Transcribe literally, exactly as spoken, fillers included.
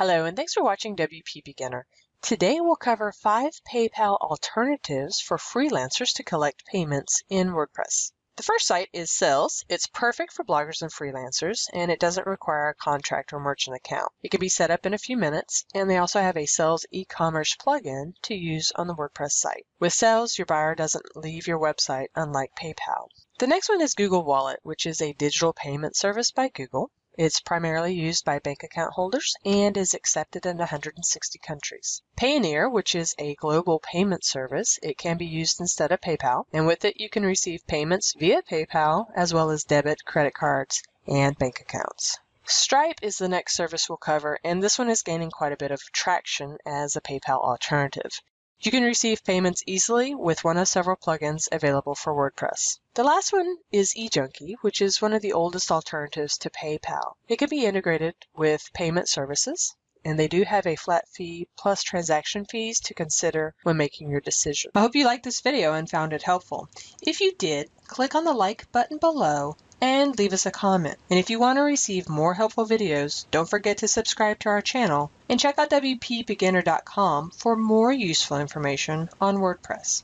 Hello, and thanks for watching W P Beginner. Today we'll cover five PayPal alternatives for freelancers to collect payments in WordPress. The first site is Selz. It's perfect for bloggers and freelancers, and it doesn't require a contract or merchant account. It can be set up in a few minutes, and they also have a Selz e-commerce plugin to use on the WordPress site. With Selz, your buyer doesn't leave your website, unlike PayPal. The next one is Google Wallet, which is a digital payment service by Google. It's primarily used by bank account holders and is accepted in one hundred sixty countries. Payoneer, which is a global payment service, it can be used instead of PayPal, and with it you can receive payments via PayPal as well as debit, credit cards, and bank accounts. Stripe is the next service we'll cover, and this one is gaining quite a bit of traction as a PayPal alternative. You can receive payments easily with one of several plugins available for WordPress. The last one is E-Junkie, which is one of the oldest alternatives to PayPal. It can be integrated with payment services, and they do have a flat fee plus transaction fees to consider when making your decision. I hope you liked this video and found it helpful. If you did, click on the like button below and leave us a comment. And if you want to receive more helpful videos, don't forget to subscribe to our channel and check out W P Beginner dot com for more useful information on WordPress.